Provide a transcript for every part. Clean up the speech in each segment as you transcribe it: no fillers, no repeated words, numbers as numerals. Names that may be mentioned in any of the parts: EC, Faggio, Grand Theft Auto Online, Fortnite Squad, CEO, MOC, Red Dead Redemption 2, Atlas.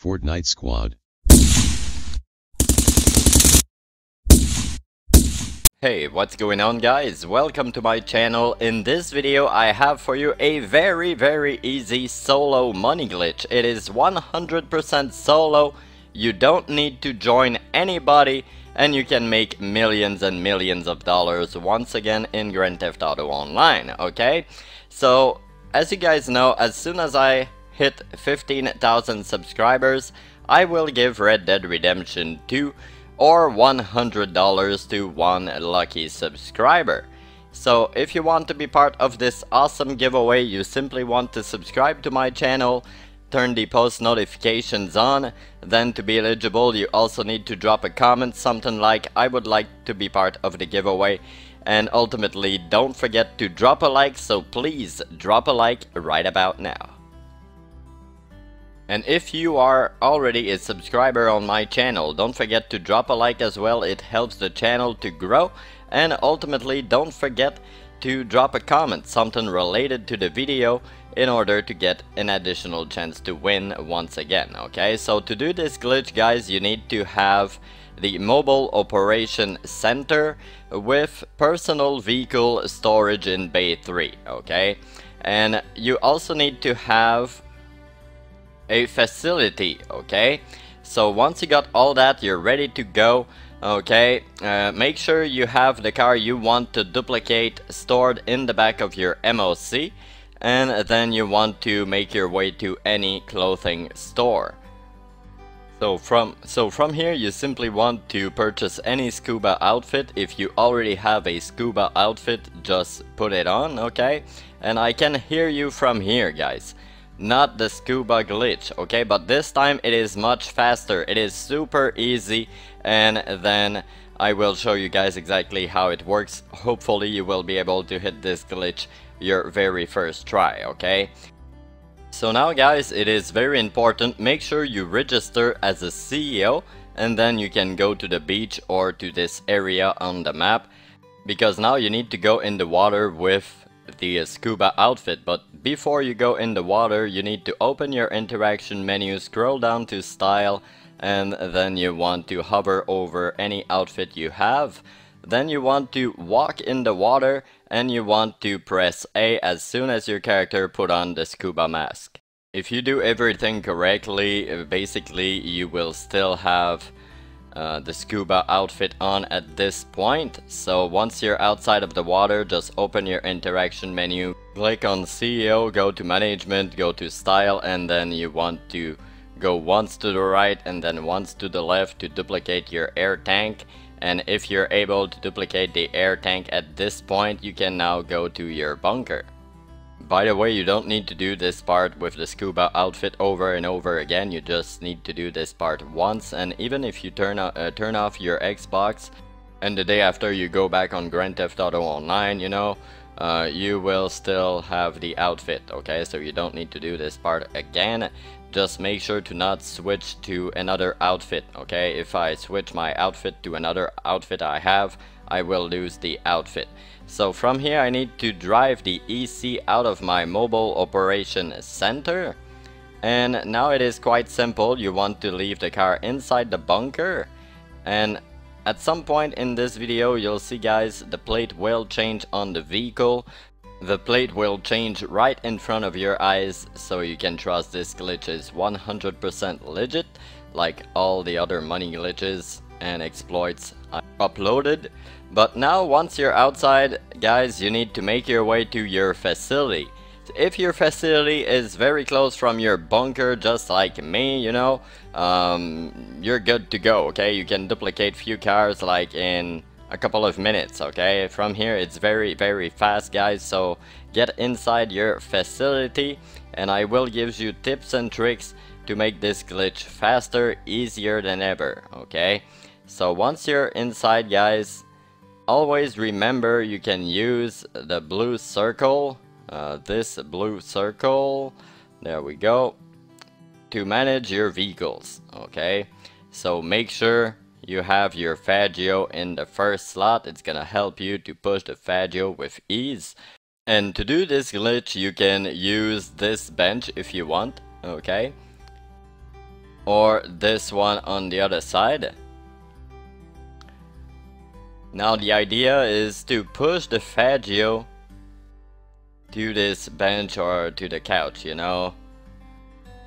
Fortnite Squad. Hey, what's going on guys? Welcome to my channel. In this video I have for you a very easy solo money glitch. It is 100% solo, you don't need to join anybody, and you can make millions and millions of dollars once again in Grand Theft Auto Online, okay? So, as you guys know, as soon as I hit 15,000 subscribers, I will give Red Dead Redemption 2 or $100 to one lucky subscriber. So if you want to be part of this awesome giveaway, you simply want to subscribe to my channel, turn the post notifications on. Then to be eligible, you also need to drop a comment, something like "I would like to be part of the giveaway." And ultimately, don't forget to drop a like, so please drop a like right about now. And if you are already a subscriber on my channel, don't forget to drop a like as well. It helps the channel to grow. And ultimately, don't forget to drop a comment, something related to the video, in order to get an additional chance to win once again. Okay, so to do this glitch guys, you need to have the mobile operation center with personal vehicle storage in bay 3, okay? And you also need to have a facility, okay? So once you got all that, you're ready to go, okay? Make sure you have the car you want to duplicate stored in the back of your MOC, and then you want to make your way to any clothing store. So from here you simply want to purchase any scuba outfit. If you already have a scuba outfit, just put it on, okay? And I can hear you from here guys. Not the scuba glitch, okay? But this time it is much faster, it is super easy, and then I will show you guys exactly how it works. Hopefully you will be able to hit this glitch your very first try, okay? So now guys, it is very important, make sure you register as a CEO, and then you can go to the beach or to this area on the map, because now you need to go in the water with the scuba outfit. But before you go in the water, you need to open your interaction menu, scroll down to style, and then you want to hover over any outfit you have. Then you want to walk in the water, and you want to press A as soon as your character put on the scuba mask. If you do everything correctly, basically you will still have the scuba outfit on at this point. So once you're outside of the water, just open your interaction menu, click on CEO, go to management, go to style, and then you want to go once to the right and then once to the left to duplicate your air tank. And if you're able to duplicate the air tank at this point, you can now go to your bunker. By the way, you don't need to do this part with the scuba outfit over and over again, you just need to do this part once. And even if you turn off your Xbox and the day after you go back on Grand Theft Auto Online, you know, you will still have the outfit, okay? So you don't need to do this part again. Just make sure to not switch to another outfit, okay? If I switch my outfit to another outfit I have, I will lose the outfit. So from here I need to drive the EC out of my mobile operation center. And now it is quite simple, you want to leave the car inside the bunker. And at some point in this video you'll see guys, the plate will change on the vehicle. The plate will change right in front of your eyes, so you can trust this glitch is 100% legit, like all the other money glitches and exploits I uploaded. But now once you're outside guys, you need to make your way to your facility. If your facility is very close from your bunker, just like me, you know, you're good to go, okay? You can duplicate few cars like in a couple of minutes, okay? From here it's very fast guys, so get inside your facility and I will give you tips and tricks to make this glitch faster, easier than ever, okay? So once you're inside guys, always remember you can use the blue circle, this blue circle, there we go, to manage your vehicles, okay? So make sure you have your Faggio in the first slot, it's gonna help you to push the Faggio with ease. And to do this glitch you can use this bench if you want, okay? or this one on the other side. Now the idea is to push the Faggio to this bench or to the couch, you know.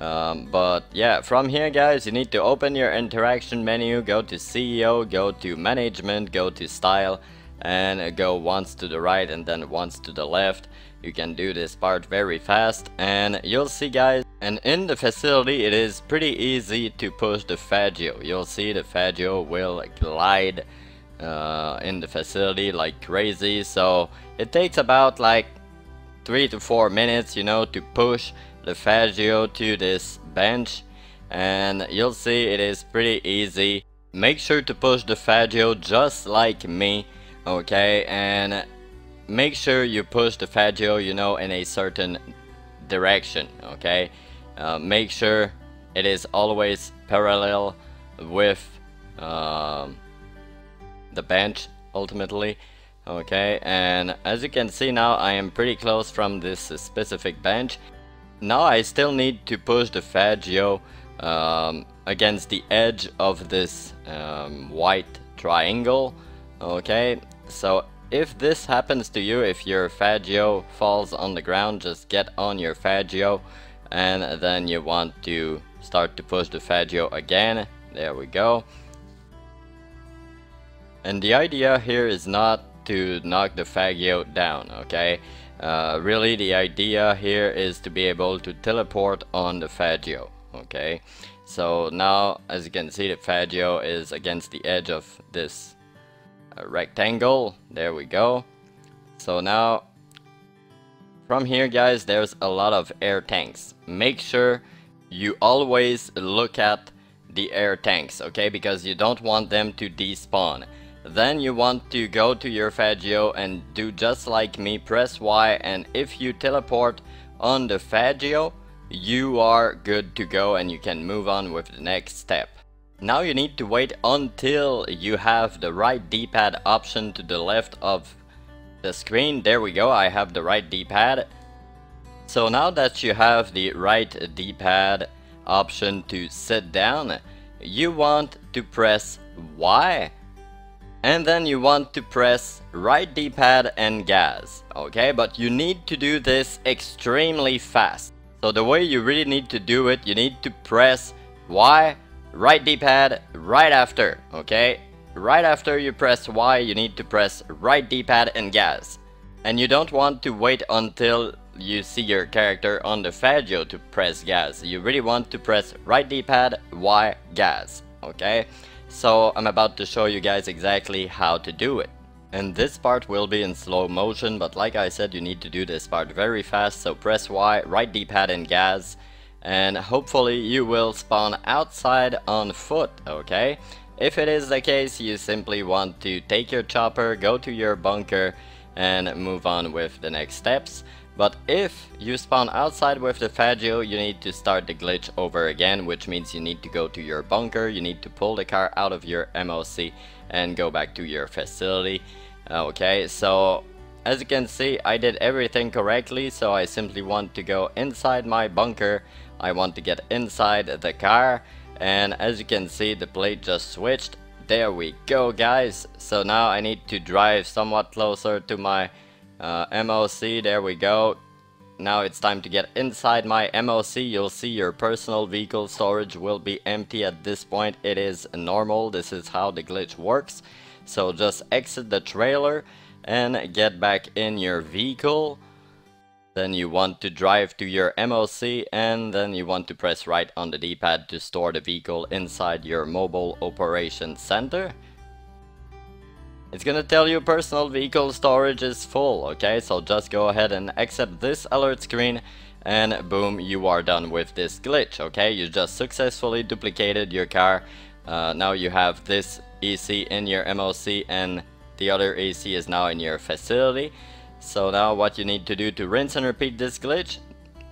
But yeah, from here guys, you need to open your interaction menu, go to CEO, go to management, go to style, and go once to the right and then once to the left. You can do this part very fast and you'll see guys. And in the facility it is pretty easy to push the Faggio. You'll see the Faggio will glide in the facility like crazy, so it takes about like 3 to 4 minutes, you know, to push the Faggio to this bench, and you'll see it is pretty easy. Make sure to push the Faggio just like me, okay? And make sure you push the Faggio, you know, in a certain direction, okay? Make sure it is always parallel with the bench ultimately, okay? And as you can see now, I am pretty close from this specific bench. Now I still need to push the Faggio against the edge of this white triangle, okay? So if this happens to you, if your Faggio falls on the ground, just get on your Faggio and then you want to start to push the Faggio again. There we go. And the idea here is not to knock the Faggio down, okay? Really the idea here is to be able to teleport on the Faggio, okay? So now, as you can see, the Faggio is against the edge of this rectangle. There we go. So now, from here guys, there's a lot of air tanks. Make sure you always look at the air tanks, okay? Because you don't want them to despawn. Then you want to go to your Faggio and do just like me, press Y, and if you teleport on the Faggio, you are good to go and you can move on with the next step. Now you need to wait until you have the right D-pad option to the left of the screen. There we go, I have the right D-pad. So now that you have the right D-pad option to sit down, you want to press Y. And then you want to press right D-pad and gas, okay? But you need to do this extremely fast. So the way you really need to do it, you need to press Y, right D-pad, right after, okay? Right after you press Y, you need to press right D-pad and gas. And you don't want to wait until you see your character on the Faggio to press gas. You really want to press right D-pad, Y, gas, okay? So I'm about to show you guys exactly how to do it. And this part will be in slow motion, but like I said, you need to do this part very fast. So press Y, right D-pad and gas, and hopefully you will spawn outside on foot, okay? If it is the case, you simply want to take your chopper, go to your bunker, and move on with the next steps. But if you spawn outside with the Faggio, you need to start the glitch over again, which means you need to go to your bunker, you need to pull the car out of your MOC and go back to your facility. Okay, so as you can see, I did everything correctly, so I simply want to go inside my bunker, I want to get inside the car, and as you can see, the plate just switched. There we go guys, so now I need to drive somewhat closer to my MOC, there we go. Now it's time to get inside my MOC. You'll see your personal vehicle storage will be empty at this point. It is normal, this is how the glitch works. So just exit the trailer and get back in your vehicle. Then you want to drive to your MOC and then you want to press right on the D-pad to store the vehicle inside your mobile operation center. It's gonna tell you personal vehicle storage is full, okay? So just go ahead and accept this alert screen and boom, you are done with this glitch, okay? You just successfully duplicated your car. Now you have this EC in your MOC and the other EC is now in your facility. So now what you need to do to rinse and repeat this glitch,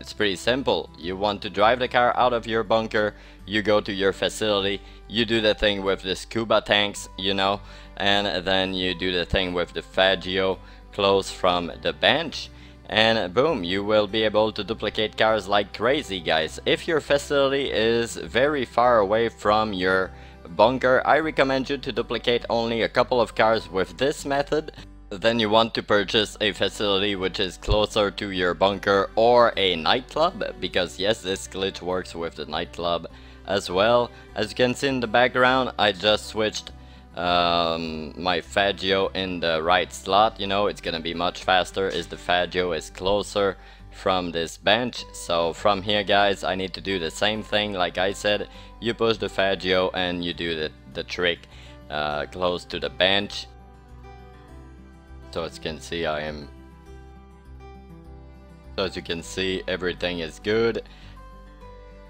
it's pretty simple. You want to drive the car out of your bunker, you go to your facility, you do the thing with the scuba tanks, you know, and then you do the thing with the Faggio close from the bench, and boom, you will be able to duplicate cars like crazy, guys. If your facility is very far away from your bunker, I recommend you to duplicate only a couple of cars with this method. Then you want to purchase a facility which is closer to your bunker or a nightclub, because yes, this glitch works with the nightclub as well. As you can see in the background, I just switched my Faggio in the right slot. You know, it's gonna be much faster as the Faggio is closer from this bench. So from here, guys, I need to do the same thing. Like I said, you push the Faggio and you do the trick close to the bench. So as you can see, everything is good.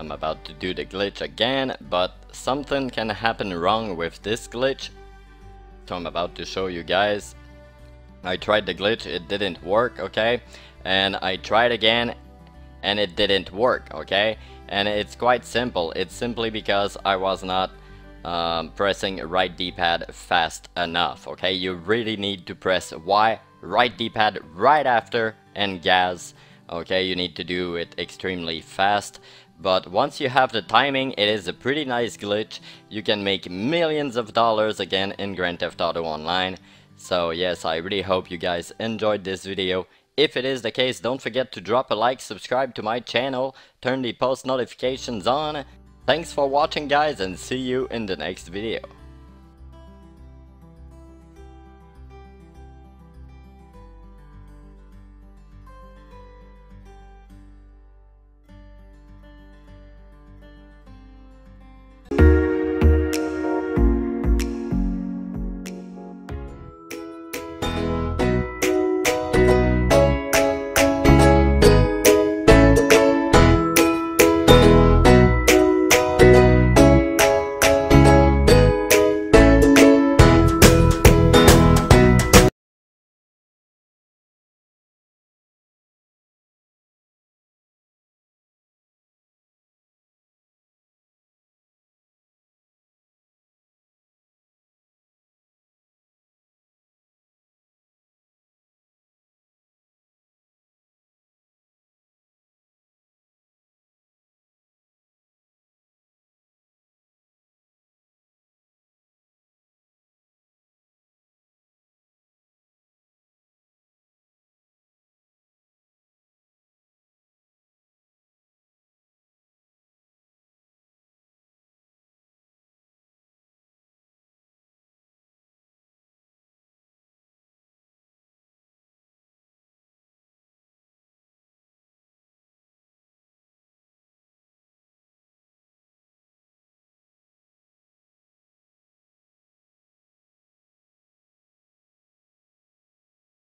I'm about to do the glitch again, but something can happen wrong with this glitch. So I'm about to show you guys. I tried the glitch, it didn't work, okay? And I tried again and it didn't work, okay? And it's quite simple. It's simply because I was not pressing right D-pad fast enough, okay? You really need to press Y, right D-pad right after, and gas, okay? You need to do it extremely fast. But once you have the timing, it is a pretty nice glitch. You can make millions of dollars again in Grand Theft Auto Online. So yes, I really hope you guys enjoyed this video. If it is the case, don't forget to drop a like, subscribe to my channel, turn the post notifications on. Thanks for watching, guys, and see you in the next video.